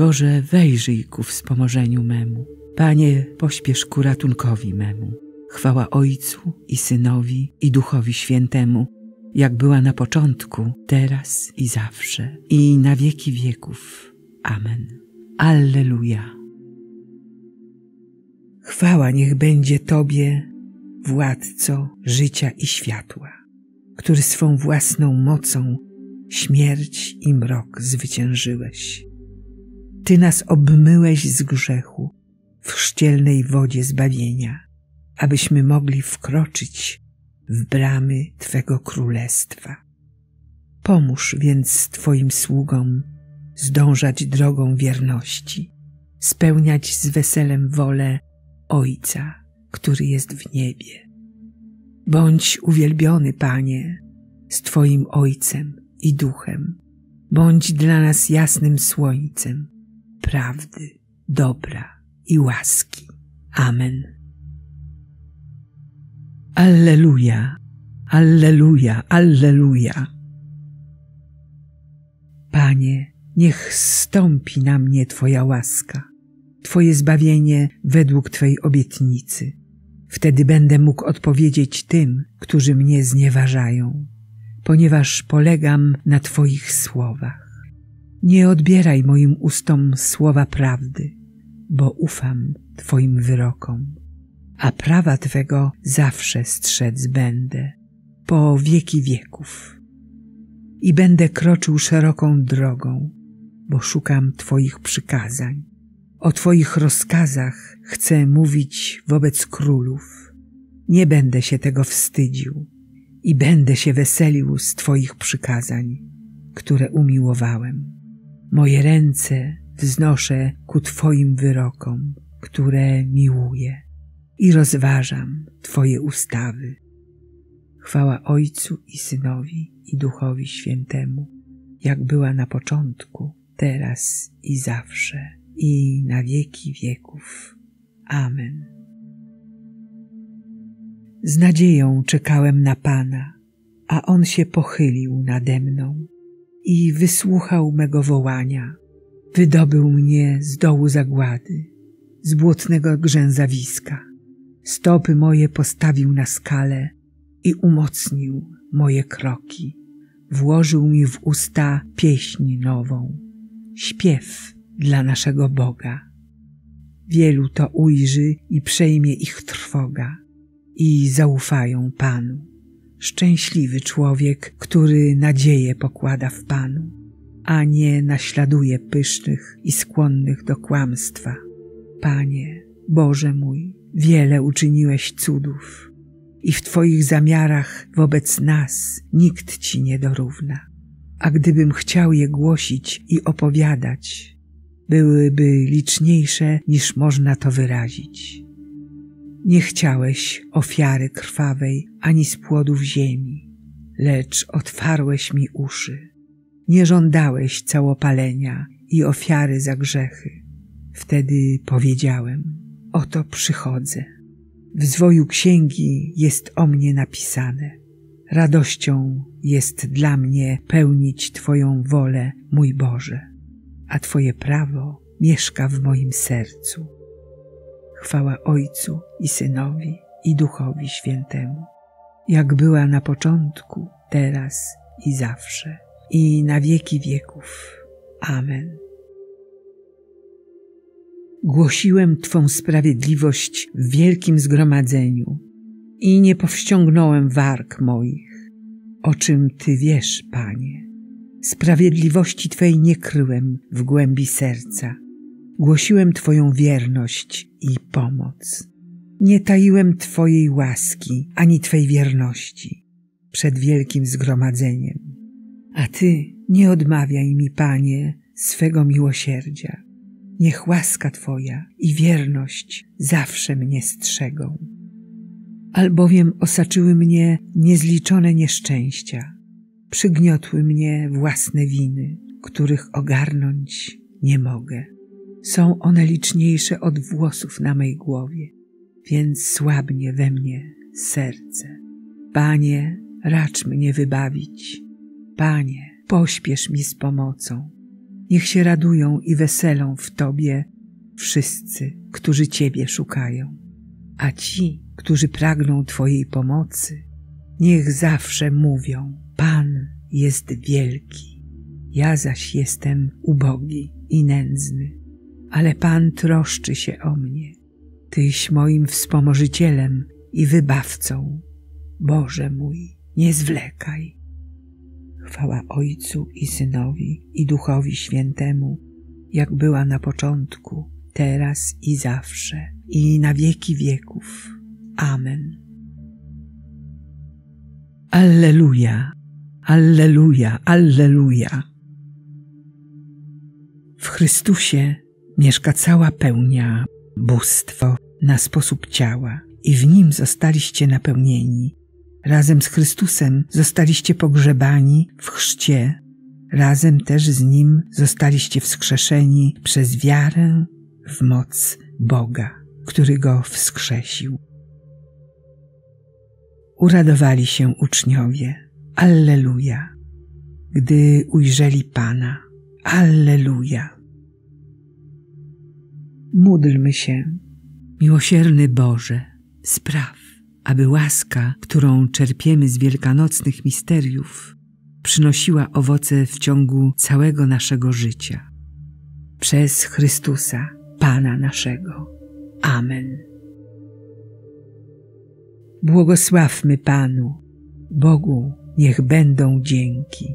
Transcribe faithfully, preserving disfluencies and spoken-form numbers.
Boże, wejrzyj ku wspomożeniu memu. Panie, pośpiesz ku ratunkowi memu. Chwała Ojcu i Synowi, i Duchowi Świętemu, jak była na początku, teraz i zawsze, i na wieki wieków. Amen. Alleluja. Chwała niech będzie Tobie, Władco życia i światła, który swą własną mocą śmierć i mrok zwyciężyłeś. Ty nas obmyłeś z grzechu w chrzcielnej wodzie zbawienia, abyśmy mogli wkroczyć w bramy Twego Królestwa. Pomóż więc Twoim sługom zdążać drogą wierności, spełniać z weselem wolę Ojca, który jest w niebie. Bądź uwielbiony, Panie, z Twoim Ojcem i Duchem. Bądź dla nas jasnym słońcem prawdy, dobra i łaski. Amen. Alleluja, alleluja, alleluja. Panie, niech zstąpi na mnie Twoja łaska, Twoje zbawienie według Twojej obietnicy. Wtedy będę mógł odpowiedzieć tym, którzy mnie znieważają, ponieważ polegam na Twoich słowach. Nie odbieraj moim ustom słowa prawdy, bo ufam Twoim wyrokom, a prawa Twego zawsze strzec będę, po wieki wieków. I będę kroczył szeroką drogą, bo szukam Twoich przykazań. O Twoich rozkazach chcę mówić wobec królów. Nie będę się tego wstydził i będę się weselił z Twoich przykazań, które umiłowałem. Moje ręce wznoszę ku Twoim wyrokom, które miłuję, i rozważam Twoje ustawy. Chwała Ojcu i Synowi, i Duchowi Świętemu, jak była na początku, teraz i zawsze, i na wieki wieków. Amen. Z nadzieją czekałem na Pana, a On się pochylił nade mną i wysłuchał mego wołania. Wydobył mnie z dołu zagłady, z błotnego grzęzawiska. Stopy moje postawił na skale i umocnił moje kroki. Włożył mi w usta pieśń nową, śpiew dla naszego Boga. Wielu to ujrzy i przejmie ich trwoga i zaufają Panu. Szczęśliwy człowiek, który nadzieję pokłada w Panu, a nie naśladuje pysznych i skłonnych do kłamstwa. Panie, Boże mój, wiele uczyniłeś cudów i w Twoich zamiarach wobec nas nikt Ci nie dorówna. A gdybym chciał je głosić i opowiadać, byłyby liczniejsze niż można to wyrazić. Nie chciałeś ofiary krwawej ani z płodów ziemi, lecz otwarłeś mi uszy. Nie żądałeś całopalenia i ofiary za grzechy. Wtedy powiedziałem: oto przychodzę. W zwoju księgi jest o mnie napisane. Radością jest dla mnie pełnić Twoją wolę, mój Boże, a Twoje prawo mieszka w moim sercu. Chwała Ojcu i Synowi, i Duchowi Świętemu, jak była na początku, teraz i zawsze, i na wieki wieków. Amen. Głosiłem Twą sprawiedliwość w wielkim zgromadzeniu i nie powściągnąłem warg moich, o czym Ty wiesz, Panie. Sprawiedliwości Twej nie kryłem w głębi serca. Głosiłem Twoją wierność i pomoc. Nie taiłem Twojej łaski ani Twej wierności przed wielkim zgromadzeniem. A Ty nie odmawiaj mi, Panie, swego miłosierdzia. Niech łaska Twoja i wierność zawsze mnie strzegą. Albowiem osaczyły mnie niezliczone nieszczęścia. Przygniotły mnie własne winy, których ogarnąć nie mogę. Są one liczniejsze od włosów na mej głowie, więc słabnie we mnie serce. Panie, racz mnie wybawić. Panie, pośpiesz mi z pomocą. Niech się radują i weselą w Tobie wszyscy, którzy Ciebie szukają. A ci, którzy pragną Twojej pomocy, niech zawsze mówią: Pan jest wielki, ja zaś jestem ubogi i nędzny, ale Pan troszczy się o mnie. Tyś moim wspomożycielem i wybawcą, Boże mój, nie zwlekaj. Chwała Ojcu i Synowi, i Duchowi Świętemu, jak była na początku, teraz i zawsze, i na wieki wieków. Amen. Alleluja, alleluja, alleluja. W Chrystusie mieszka cała pełnia, bóstwo na sposób ciała, i w Nim zostaliście napełnieni. Razem z Chrystusem zostaliście pogrzebani w chrzcie, razem też z Nim zostaliście wskrzeszeni przez wiarę w moc Boga, który Go wskrzesił. Uradowali się uczniowie. Alleluja! Gdy ujrzeli Pana. Alleluja! Módlmy się. Miłosierny Boże, spraw, aby łaska, którą czerpiemy z wielkanocnych misteriów, przynosiła owoce w ciągu całego naszego życia. Przez Chrystusa, Pana naszego. Amen. Błogosławmy Panu. Bogu niech będą dzięki.